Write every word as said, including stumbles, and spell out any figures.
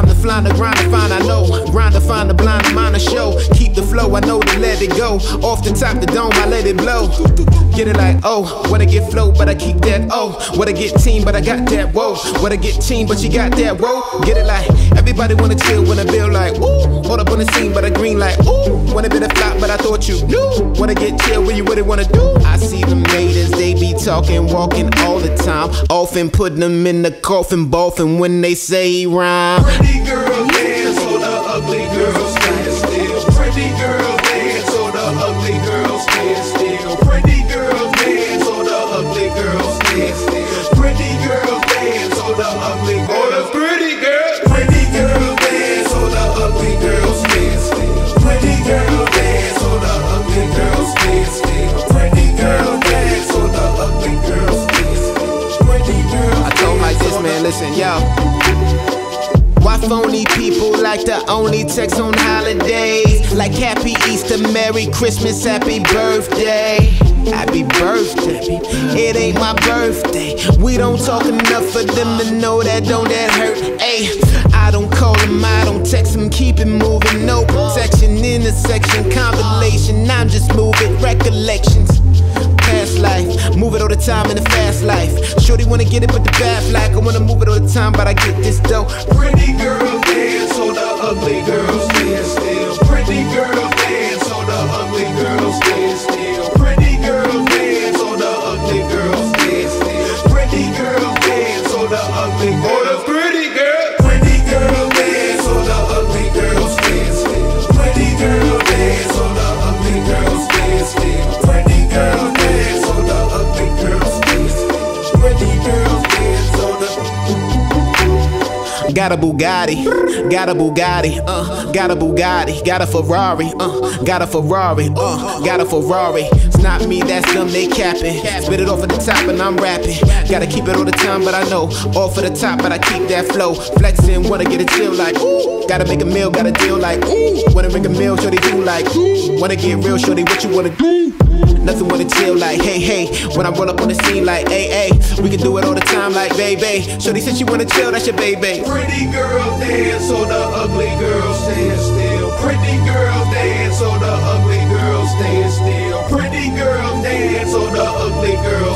time to fly, the grind to find, I know. Grind to find the blind, mind to show. Keep the flow, I know to let it go. Off the top, the dome, I let it blow. Get it like, oh, wanna get flow, but I keep that, oh. Wanna get team, but I got that, whoa. Wanna get team, but you got that, whoa. Get it like, everybody wanna chill when I build like, ooh. Hold up on the scene, but I green like, ooh. Wanna be the flop, but I thought you knew. Wanna get chill, when you really wanna do. I see them haters, they be talking, walking all the time. Often putting them in the coffin, boffin when they say rhyme. Pretty girl dance, or the ugly girls stand still. Pretty girl dance, or the ugly girls stand still. Pretty girl dance, or the ugly girls stand still. Pretty girl dance, or the ugly girls. Pretty girl, pretty girl dance, or the ugly girls stand still. Pretty girl dance, or the ugly girls stand still. Pretty girl dance, or the ugly girls stand still. Pretty girl. I don't like this, man. Listen, y'all. Why phony people like to only text on holidays? Like happy Easter, Merry Christmas, happy birthday. Happy birthday, it ain't my birthday. We don't talk enough for them to know that don't that hurt. Ay, I don't call them, I don't text them, keep it moving. No protection, intersection, compilation, I'm just moving, recollections. Past life, move it all the time in the fast life. Shorty wanna get it, but the bath like I wanna move it all the time, but I get this dough. Pretty girl dance, or the ugly girls stand still. Pretty girl dance, or the ugly girls stand still. Pretty girl dance, or the ugly girls stand still. Pretty girl dance, or the ugly girls. Got a Bugatti, got a Bugatti, uh, got a Bugatti, got a Ferrari, uh, got a Ferrari, uh, got a Ferrari. It's not me, that's them, they capping. Spit it off at the top and I'm rapping. Gotta keep it all the time, but I know. Off at the top, but I keep that flow. Flexing, wanna get a chill like, ooh. Gotta make a meal, gotta deal like, ooh. Wanna make a meal, shorty do like, ooh. Wanna get real, shorty, what you wanna do? Nothing wanna chill like, hey, hey. When I roll up on the scene like, hey, hey. We can do it all the time like, baby. Shorty said she wanna chill, that's your baby. Pretty girl dance, or the ugly girl stand still. Pretty girl dance, or the ugly girl stand still. Pretty girl dance, or the ugly girl